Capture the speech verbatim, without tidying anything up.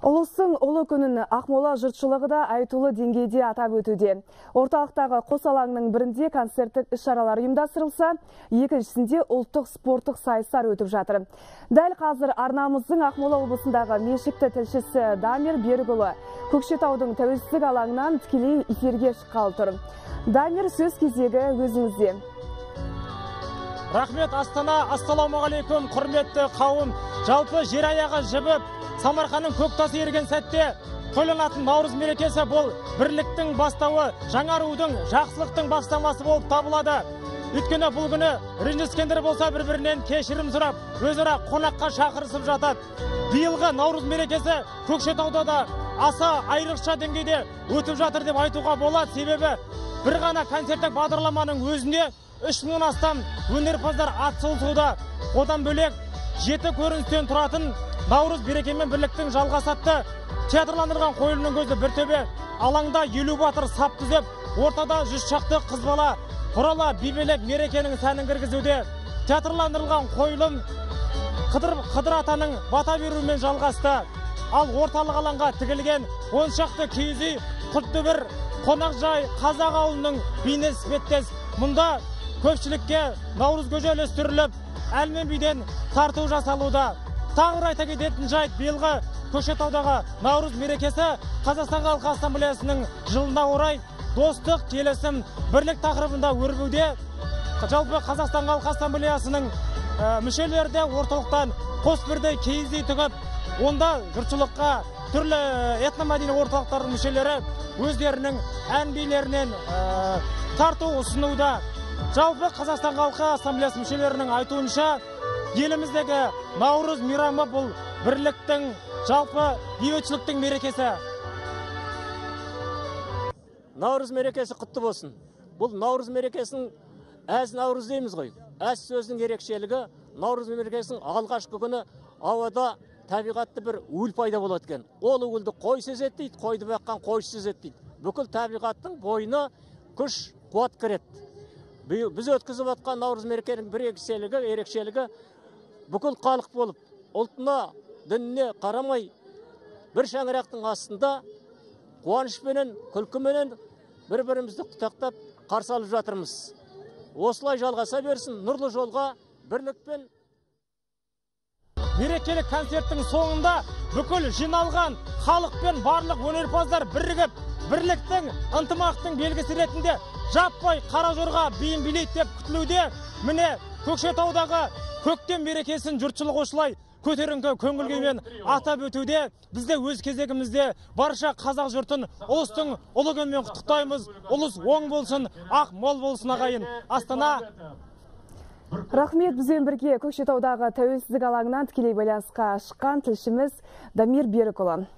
Улыстың ұлы күнін Ақмола жұртшылығы да айтулы деңгейде атап өтуде. Орталықтағы қос алаңның бірінде концерттік іс-шаралар ұйымдастырылса, екіншісінде ұлттық спорттық сайыстар өтіп жатыр. Дәл қазір арнамыздың Ақмола облысындағы меншікті тілшісі Дамир Бергүли Көкшетаудың тәуелсіздік алаңынан тікелей эфирге шыққалы тұр. Дамир, сөз кезегі өзіңізде. Рахмет Астана, ассаламу алейкум, құрметті қауым. Жалпы жер аяғы жібіп, Самарқанның көктасы ерген сәтте тойланатын Науруз мерекесі бұл бірліктің бастауы, жаңарудың, жақсылықтың бастамасы болып табылады. Өйткені бұл күні ренжіскендер болса бір-бірінен кешірім сұрап, өзара қонаққа шақырысып жатады. Биылғы Науруз мерекесі Көкшетауда да аса айрықша деңгейде өтіп жатыр деп айтуға болады. Себебі бір ғана концерттік бағдарламаның өзінде үш мыңнан астам өнерпаздар атсылысуда. Одан бөлек жеті көріністен тұратын Науруз береке мен бірліктің жалғасатты. Театрландырған қойылымның көзі бір төбе, алаңда елу батыр сап түзеп, ортада жүз шақты қыз бала құрала бибелеп мерекенің сәнін кіргізуде. Театрландырылған қойылым Қыдыр Атаның бата беруімен жалғасты. Ал орталық алаңға тігілген он шақты киіз үй, қырық бір қонақжай қазақ ауылының бейнесі іспеттес. Мұнда көпшілікке Науруз көже үлестіріліп, әлмен биден тарту жасалуда. Тағы айта кететін жайт, биылғы Көкшетаудағы Науруз мерекесі Қазақстан Халқы Ассамблеясының жылына орай достық, келісім, бірлік тақырыбында өрбуде. Жалпы Қазақстан Халқы Ассамблеясының мүшелері де орталықтан қос бірдей киіз үй тігіп, онда жұртшылыққа түрлі этномәдени орталықтардың мүшелері өздерінің ән-билерінен тарту ұсынуда. Жалпы Қазақстан Халқы Ассамблеясы мүшелерінің айтуынша, еліміздегі Науруз мейрамы бұл бірліктің, жалпы бейбітшіліктің мерекесі. Науруз мерекесі құтты болсын. Бұл Науруз мерекесін әз Науруз дейміз ғой. Әз сөзінің ерекшелігі, Науруз мерекесінің алғашқы күні ауада табиғатты бір өл пайда болады екен. Ол өлді қой сезеді дейді, қойды баққан қой сезеді дейді. Бүкіл табиғаттың бойына күш қуат кіреді. Біз өткізіп атқан Науруз мерекенің бір екселігі, ерекшелігі бүкіл халық болып, ұлтына, дініне қарамай, бір шаңырақтың астында қуанышпенен, күлкіменен бір-бірімізді құттықтап қарсы алып жатырмыз. Осылай жалғаса берсін, нұрлы жолға бірлікпен. Мерекелік концерттің соңында бүкіл жиналған халықпен барлық өнерпаздар бірігіп, бірліктің, ынтымақтың белгісі ретінде жаппай қара жорға биін билейді деп күтілуде. Міне Көкшетаудағы көктем мерекесін жұртшылық осылай көтеріңкі көңілкүймен атап өтуде. Бізде өз кезегімізде барша қазақ жұртын ұлыстың ұлы күнімен құттықтаймыз. Ұлыс оң болсын, ақ мол болсын ағайын. Астана. Рахмет, бізбен бірге Көкшетаудағы тәуелсіздік алаңынан тікелей байланысқа шыққан тілшіміз Дамир Бергүли.